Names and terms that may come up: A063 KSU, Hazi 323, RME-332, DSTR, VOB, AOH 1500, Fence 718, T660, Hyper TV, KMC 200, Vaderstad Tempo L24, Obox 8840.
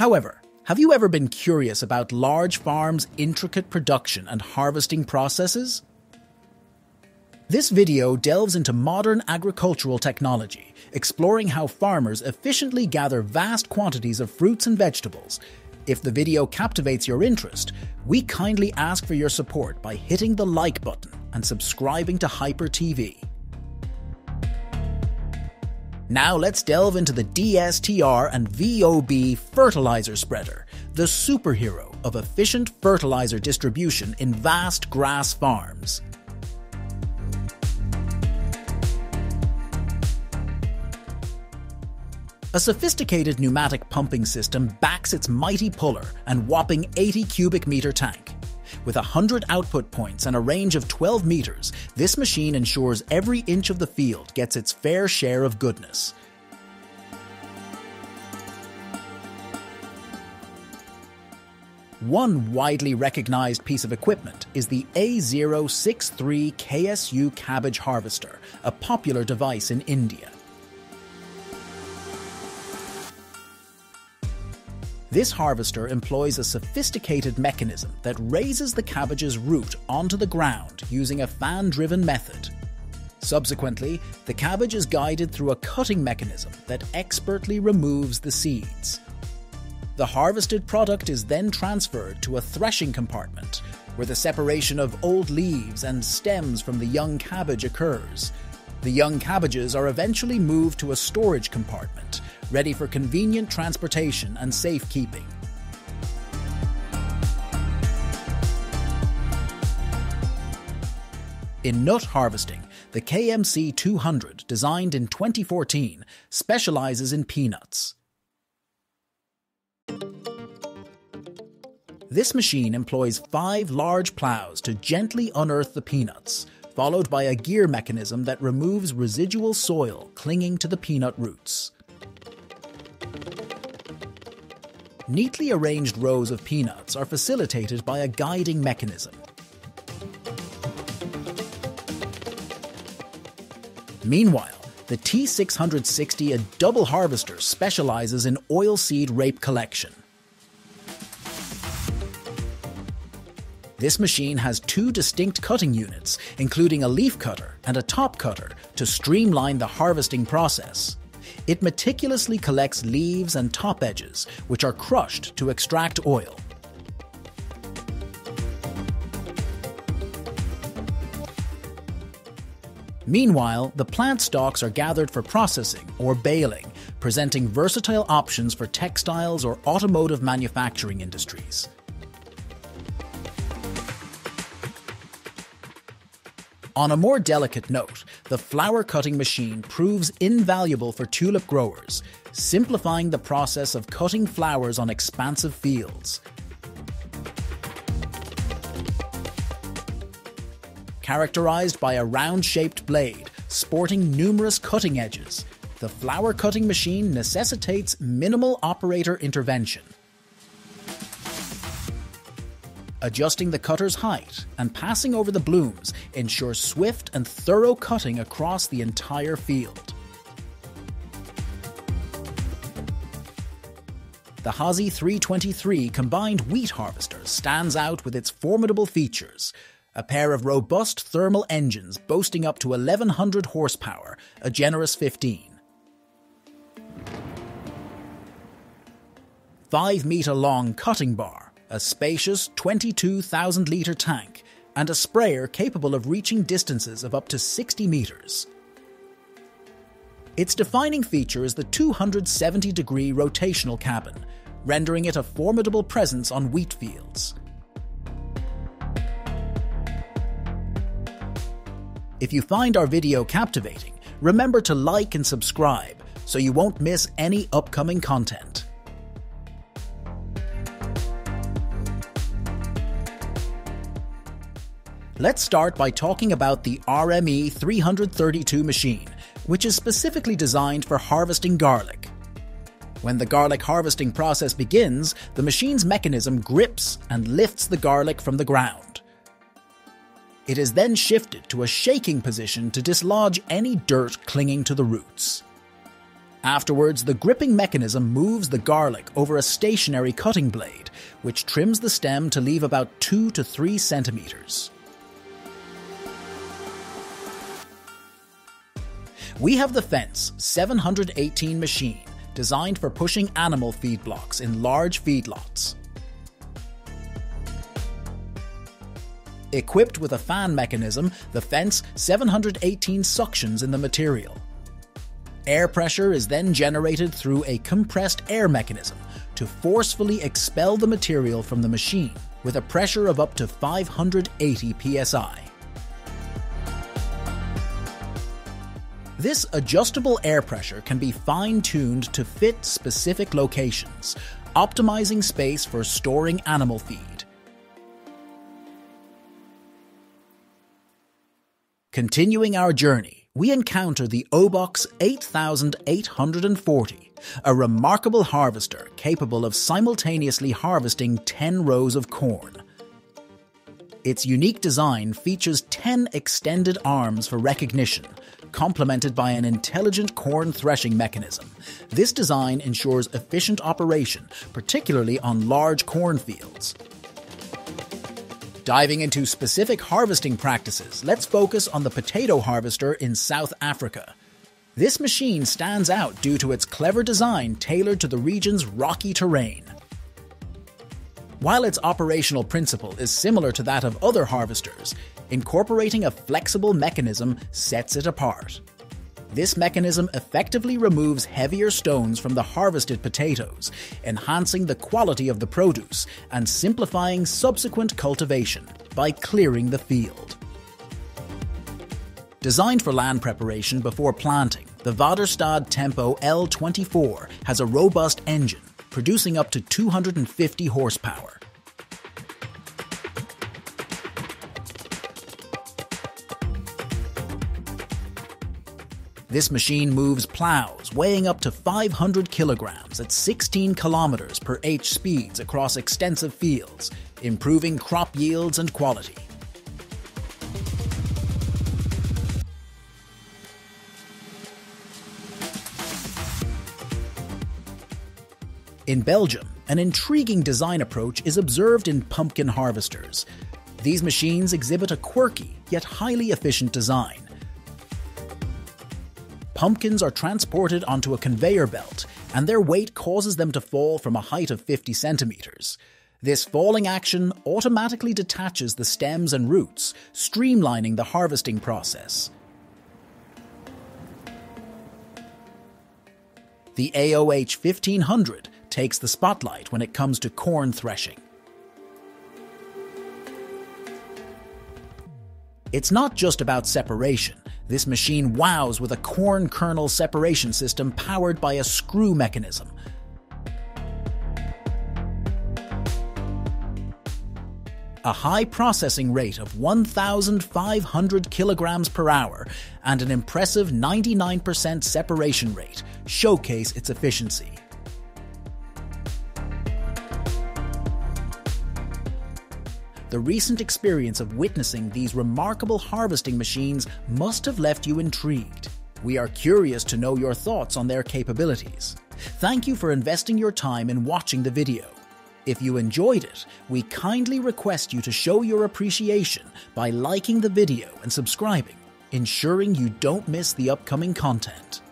However, have you ever been curious about large farms' intricate production and harvesting processes? This video delves into modern agricultural technology, exploring how farmers efficiently gather vast quantities of fruits and vegetables. If the video captivates your interest, we kindly ask for your support by hitting the like button and subscribing to Hyper TV. Now let's delve into the DSTR and VOB fertilizer spreader, the superhero of efficient fertilizer distribution in vast grass farms. A sophisticated pneumatic pumping system backs its mighty puller and whopping 80 cubic meter tank. With 100 output points and a range of 12 meters, this machine ensures every inch of the field gets its fair share of goodness. One widely recognized piece of equipment is the A063 KSU cabbage harvester, a popular device in India. This harvester employs a sophisticated mechanism that raises the cabbage's root onto the ground using a fan-driven method. Subsequently, the cabbage is guided through a cutting mechanism that expertly removes the seeds. The harvested product is then transferred to a threshing compartment, where the separation of old leaves and stems from the young cabbage occurs. The young cabbages are eventually moved to a storage compartment, ready for convenient transportation and safekeeping. In nut harvesting, the KMC 200, designed in 2014, specializes in peanuts. This machine employs 5 large plows to gently unearth the peanuts, followed by a gear mechanism that removes residual soil clinging to the peanut roots. Neatly arranged rows of peanuts are facilitated by a guiding mechanism. Meanwhile, the T660, a double harvester, specializes in oilseed rape collection. This machine has 2 distinct cutting units, including a leaf cutter and a top cutter, to streamline the harvesting process. It meticulously collects leaves and top edges, which are crushed to extract oil. Meanwhile, the plant stalks are gathered for processing or baling, presenting versatile options for textiles or automotive manufacturing industries. On a more delicate note, the flower cutting machine proves invaluable for tulip growers, simplifying the process of cutting flowers on expansive fields. Characterized by a round-shaped blade sporting numerous cutting edges, the flower cutting machine necessitates minimal operator intervention. Adjusting the cutter's height and passing over the blooms ensures swift and thorough cutting across the entire field. The Hazi 323 combined wheat harvester stands out with its formidable features: a pair of robust thermal engines boasting up to 1100 horsepower, a generous 15. 5-meter-long cutting bar, a spacious 22,000-litre tank, and a sprayer capable of reaching distances of up to 60 metres. Its defining feature is the 270-degree rotational cabin, rendering it a formidable presence on wheat fields. If you find our video captivating, remember to like and subscribe so you won't miss any upcoming content. Let's start by talking about the RME-332 machine, which is specifically designed for harvesting garlic. When the garlic harvesting process begins, the machine's mechanism grips and lifts the garlic from the ground. It is then shifted to a shaking position to dislodge any dirt clinging to the roots. Afterwards, the gripping mechanism moves the garlic over a stationary cutting blade, which trims the stem to leave about 2 to 3 centimeters. We have the Fence 718 machine, designed for pushing animal feed blocks in large feedlots. Equipped with a fan mechanism, the Fence 718 suctions in the material. Air pressure is then generated through a compressed air mechanism to forcefully expel the material from the machine with a pressure of up to 580 psi. This adjustable air pressure can be fine-tuned to fit specific locations, optimizing space for storing animal feed. Continuing our journey, we encounter the Obox 8840, a remarkable harvester capable of simultaneously harvesting 10 rows of corn. Its unique design features 10 extended arms for recognition, complemented by an intelligent corn threshing mechanism. This design ensures efficient operation, particularly on large cornfields. Diving into specific harvesting practices, let's focus on the potato harvester in South Africa. This machine stands out due to its clever design tailored to the region's rocky terrain. While its operational principle is similar to that of other harvesters, incorporating a flexible mechanism sets it apart. This mechanism effectively removes heavier stones from the harvested potatoes, enhancing the quality of the produce and simplifying subsequent cultivation by clearing the field. Designed for land preparation before planting, the Vaderstad Tempo L24 has a robust engine, producing up to 250 horsepower. This machine moves plows weighing up to 500 kilograms at 16 kilometers per h speeds across extensive fields, improving crop yields and quality. In Belgium, an intriguing design approach is observed in pumpkin harvesters. These machines exhibit a quirky yet highly efficient design. Pumpkins are transported onto a conveyor belt, and their weight causes them to fall from a height of 50 centimeters. This falling action automatically detaches the stems and roots, streamlining the harvesting process. The AOH 1500 takes the spotlight when it comes to corn threshing. It's not just about separation. This machine wows with a corn kernel separation system powered by a screw mechanism. A high processing rate of 1,500 kilograms per hour and an impressive 99% separation rate showcase its efficiency. The recent experience of witnessing these remarkable harvesting machines must have left you intrigued. We are curious to know your thoughts on their capabilities. Thank you for investing your time in watching the video. If you enjoyed it, we kindly request you to show your appreciation by liking the video and subscribing, ensuring you don't miss the upcoming content.